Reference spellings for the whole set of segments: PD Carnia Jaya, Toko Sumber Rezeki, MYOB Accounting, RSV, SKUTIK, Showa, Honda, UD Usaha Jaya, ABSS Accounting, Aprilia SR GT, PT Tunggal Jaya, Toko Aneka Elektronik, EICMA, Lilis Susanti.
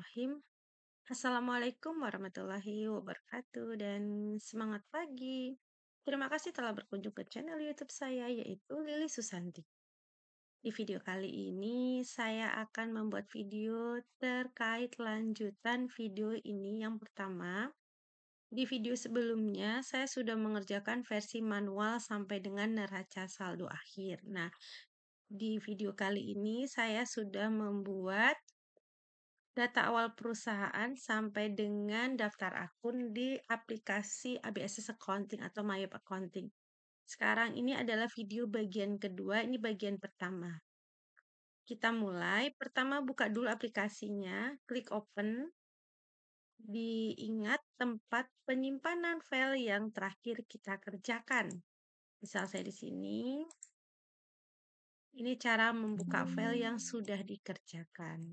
Bismillahirrahmanirrahim. Assalamualaikum warahmatullahi wabarakatuh dan semangat pagi. Terima kasih telah berkunjung ke channel YouTube saya yaitu Lilis Susanti. Di video kali ini saya akan membuat video terkait lanjutan video ini yang pertama. Di video sebelumnya, saya sudah mengerjakan versi manual sampai dengan neraca saldo akhir. Nah, di video kali ini saya sudah membuat data awal perusahaan sampai dengan daftar akun di aplikasi ABSS Accounting atau MYOB Accounting. Sekarang ini adalah video bagian kedua, ini bagian pertama. Kita mulai, pertama buka dulu aplikasinya, klik open. Diingat tempat penyimpanan file yang terakhir kita kerjakan. Misal saya di sini. Ini cara membuka file yang sudah dikerjakan.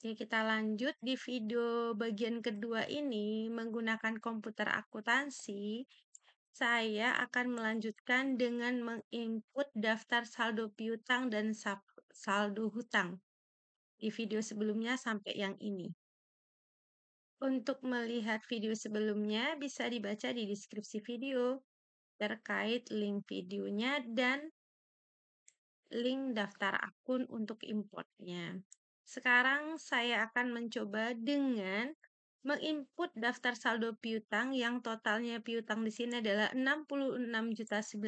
Oke, kita lanjut di video bagian kedua ini menggunakan komputer akuntansi. Saya akan melanjutkan dengan menginput daftar saldo piutang dan saldo hutang. Di video sebelumnya sampai yang ini. Untuk melihat video sebelumnya bisa dibaca di deskripsi video terkait link videonya dan link daftar akun untuk importnya. Sekarang saya akan mencoba dengan menginput daftar saldo piutang yang totalnya piutang di sini adalah 66.900.000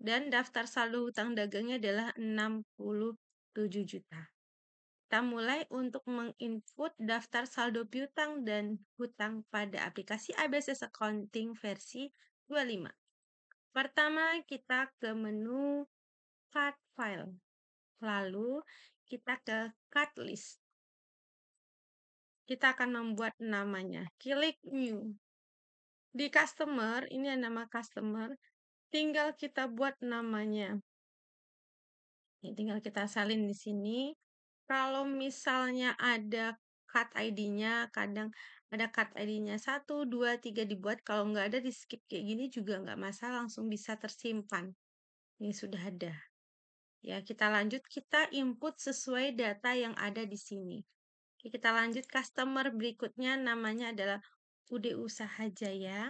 dan daftar saldo hutang dagangnya adalah 67 juta. Kita mulai untuk menginput daftar saldo piutang dan hutang pada aplikasi ABSS Accounting versi 25. Pertama, kita ke menu Cut File. Lalu, kita ke Cut List. Kita akan membuat namanya. Klik New. Di Customer, ini nama Customer, tinggal kita buat namanya. Ini tinggal kita salin di sini. Kalau misalnya ada card ID-nya, kadang ada card ID-nya 1, 2, 3 dibuat. Kalau nggak ada, di-skip kayak gini juga nggak masalah, langsung bisa tersimpan. Ini sudah ada. Ya, kita lanjut, kita input sesuai data yang ada di sini. Oke, kita lanjut, customer berikutnya namanya adalah UD Usaha Jaya.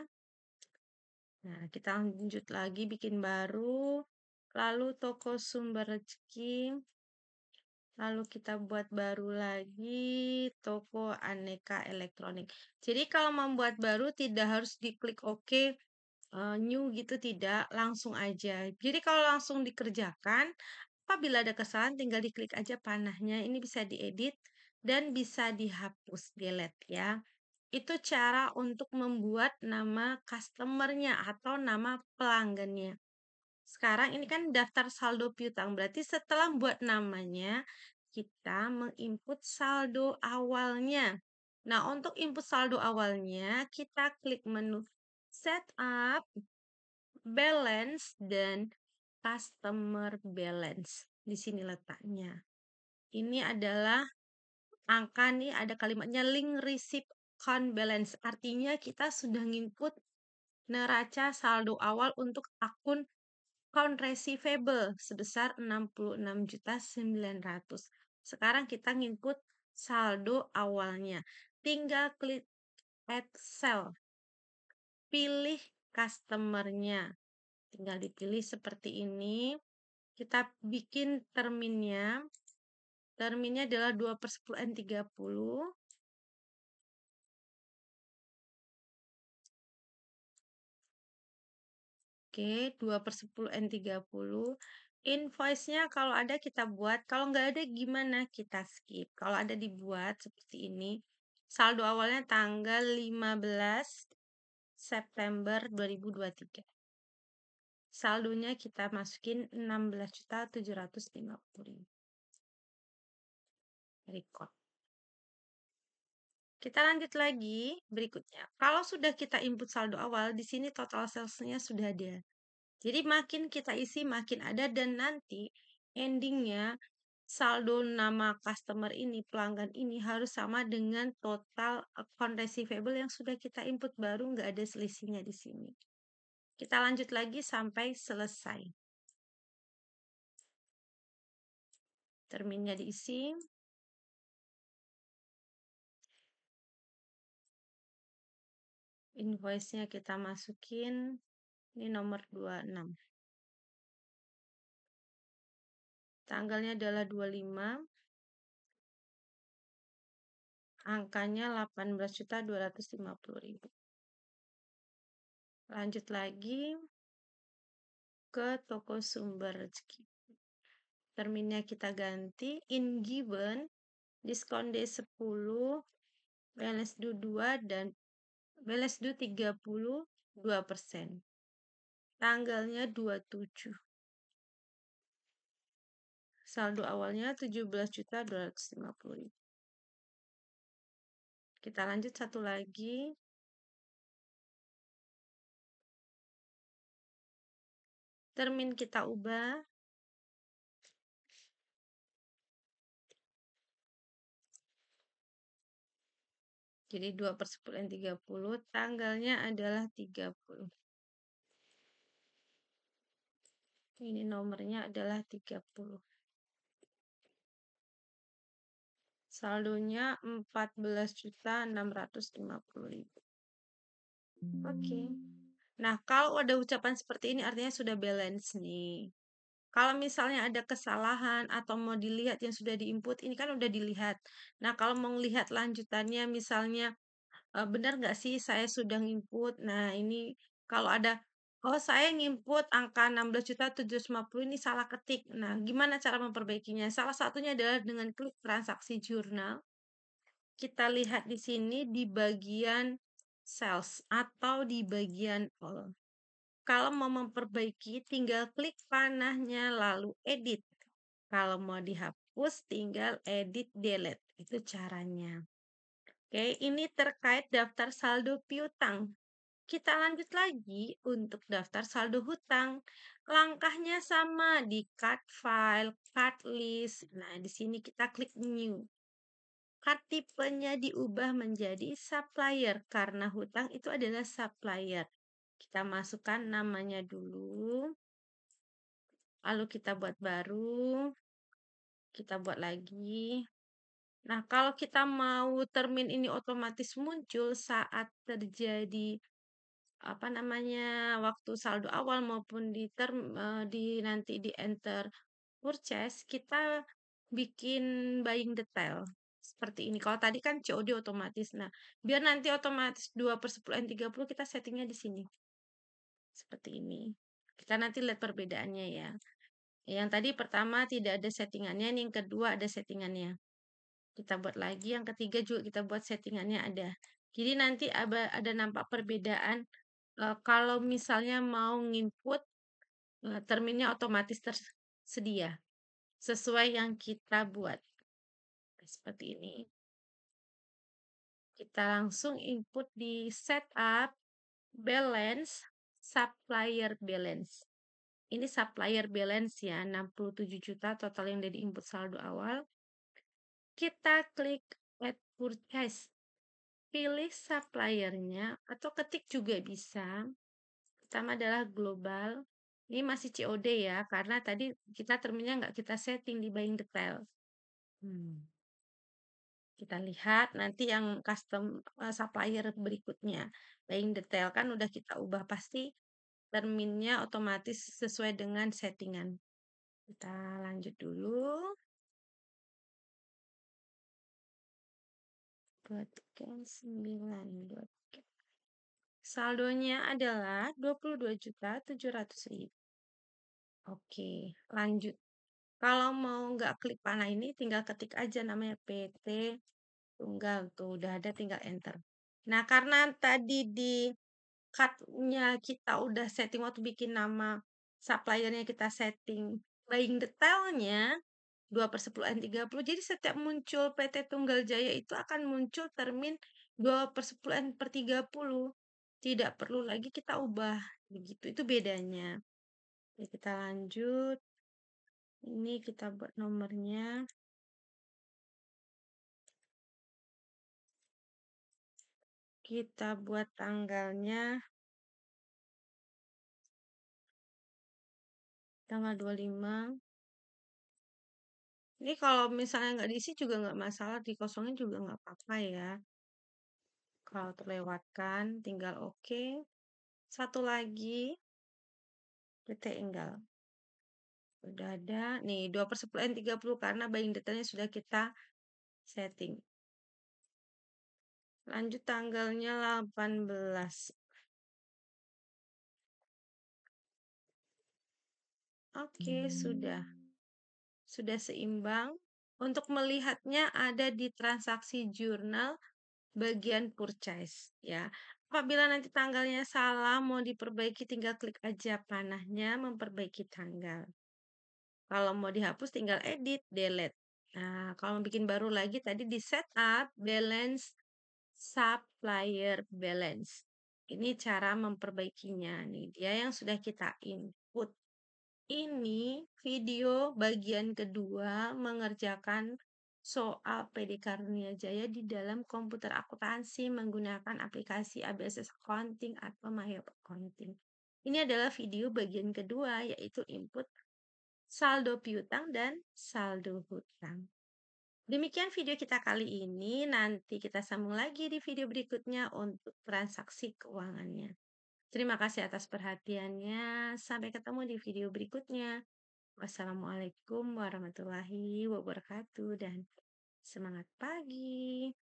Nah, kita lanjut lagi, bikin baru. Lalu Toko Sumber Rezeki. Lalu kita buat baru lagi Toko Aneka Elektronik. Jadi kalau membuat baru tidak harus diklik OK, new gitu, tidak, langsung aja. Jadi kalau langsung dikerjakan, apabila ada kesalahan tinggal diklik aja panahnya. Ini bisa diedit dan bisa dihapus, delete ya. Itu cara untuk membuat nama customernya atau nama pelanggannya. Sekarang ini kan daftar saldo piutang, berarti setelah buat namanya, kita menginput saldo awalnya. Nah, untuk input saldo awalnya, kita klik menu Setup, Balance, dan Customer Balance. Di sini letaknya. Ini adalah angka nih, ada kalimatnya Link Receipt Account Balance. Artinya kita sudah menginput neraca saldo awal untuk akun account receivable sebesar 66.900.000. Sekarang kita ngikut saldo awalnya. Tinggal klik add cell. Pilih customernya. Tinggal dipilih seperti ini. Kita bikin terminnya. Terminnya adalah 2/10N30. Oke, 2/10N30. Invoice-nya kalau ada kita buat, kalau nggak ada gimana kita skip. Kalau ada dibuat seperti ini. Saldo awalnya tanggal 15 September 2023. Saldonya kita masukin 16.750.000. Record. Kita lanjut lagi berikutnya. Kalau sudah kita input saldo awal, di sini total sales-nya sudah ada. Jadi makin kita isi, makin ada, dan nanti endingnya saldo nama customer ini, pelanggan ini harus sama dengan total account receivable yang sudah kita input baru, nggak ada selisihnya di sini. Kita lanjut lagi sampai selesai. Terminnya diisi. invoice-nya kita masukin, ini nomor 26. Tanggalnya adalah 25. Angkanya 18.250.000. Lanjut lagi ke Toko Sumber Rezeki. Terminnya kita ganti in given, diskon D10, balance due 2 dan balance due 32%. Tanggalnya 27. Saldo awalnya 17.250.000. Kita lanjut satu lagi. Termin kita ubah. Jadi 2/10 30. Tanggalnya adalah 30. Ini nomornya adalah 30. Saldonya 14.650.000. Oke. Nah, kalau ada ucapan seperti ini artinya sudah balance nih. Kalau misalnya ada kesalahan atau mau dilihat yang sudah diinput, ini kan udah dilihat. Nah, kalau mau lihat lanjutannya misalnya benar nggak sih saya sudah nginput. Nah, ini kalau ada oh saya nginput angka 16.750 ini salah ketik. Nah, gimana cara memperbaikinya? Salah satunya adalah dengan klik transaksi jurnal. Kita lihat di sini di bagian sales atau di bagian all. Kalau mau memperbaiki tinggal klik panahnya lalu edit. Kalau mau dihapus tinggal edit delete. Itu caranya. Oke, ini terkait daftar saldo piutang. Kita lanjut lagi untuk daftar saldo hutang. Langkahnya sama di card file, card list. Nah, di sini kita klik new. Card tipenya diubah menjadi supplier karena hutang itu adalah supplier. Kita masukkan namanya dulu. Lalu kita buat baru. Kita buat lagi. Nah, kalau kita mau termin ini otomatis muncul saat terjadi waktu saldo awal maupun di nanti di enter purchase, kita bikin buying detail seperti ini. Kalau tadi kan COD otomatis. Nah, biar nanti otomatis 2/10 30 kita settingnya di sini. Seperti ini. Kita nanti lihat perbedaannya ya. Yang tadi pertama tidak ada settingannya, yang kedua ada settingannya. Kita buat lagi, yang ketiga juga kita buat settingannya ada. Jadi nanti ada nampak perbedaan. Kalau misalnya mau nginput, terminnya otomatis tersedia sesuai yang kita buat. Seperti ini. Kita langsung input di setup, balance, supplier balance. Ini supplier balance ya, 67 juta total yang dari input saldo awal. Kita klik add purchase. Pilih suppliernya atau ketik juga bisa. Pertama adalah global. Ini masih COD ya, karena tadi kita terminnya nggak kita setting di buying detail. Kita lihat nanti yang custom supplier berikutnya. Buying detail kan udah kita ubah, pasti terminnya otomatis sesuai dengan settingan. Kita lanjut dulu. Buatkan 9. Saldonya adalah 22.700.000. Oke, lanjut. Kalau mau nggak klik panah ini, tinggal ketik aja namanya PT Tunggal. Tuh, udah ada, tinggal enter. Nah, karena tadi di card-nya kita udah setting, waktu bikin nama suppliernya kita setting buying detailnya, 2/10 30. Jadi setiap muncul PT Tunggal Jaya itu akan muncul termin 2/10 per 30. Tidak perlu lagi kita ubah. Begitu, itu bedanya. Jadi kita lanjut. Ini kita buat nomornya. Kita buat tanggalnya. Tanggal 25. Ini kalau misalnya nggak diisi juga nggak masalah, dikosongin juga nggak apa-apa ya. Kalau terlewatkan, tinggal oke. Satu lagi, PT Enggal. Udah ada. Nih, 2/10 N30 karena buying data-nya sudah kita setting. Lanjut tanggalnya 18. Oke, sudah. Sudah seimbang. Untuk melihatnya ada di transaksi jurnal bagian purchase, ya. Apabila nanti tanggalnya salah, mau diperbaiki tinggal klik aja panahnya memperbaiki tanggal. Kalau mau dihapus tinggal edit, delete. Nah, kalau mau bikin baru lagi tadi di setup, balance, supplier, balance. Ini cara memperbaikinya nih. Dia yang sudah kita input. Ini video bagian kedua mengerjakan soal PD Carnia Jaya di dalam komputer akuntansi menggunakan aplikasi ABSS Accounting atau MYOB Accounting. Ini adalah video bagian kedua, yaitu input saldo piutang dan saldo hutang. Demikian video kita kali ini, nanti kita sambung lagi di video berikutnya untuk transaksi keuangannya. Terima kasih atas perhatiannya. Sampai ketemu di video berikutnya. Wassalamualaikum warahmatullahi wabarakatuh dan semangat pagi.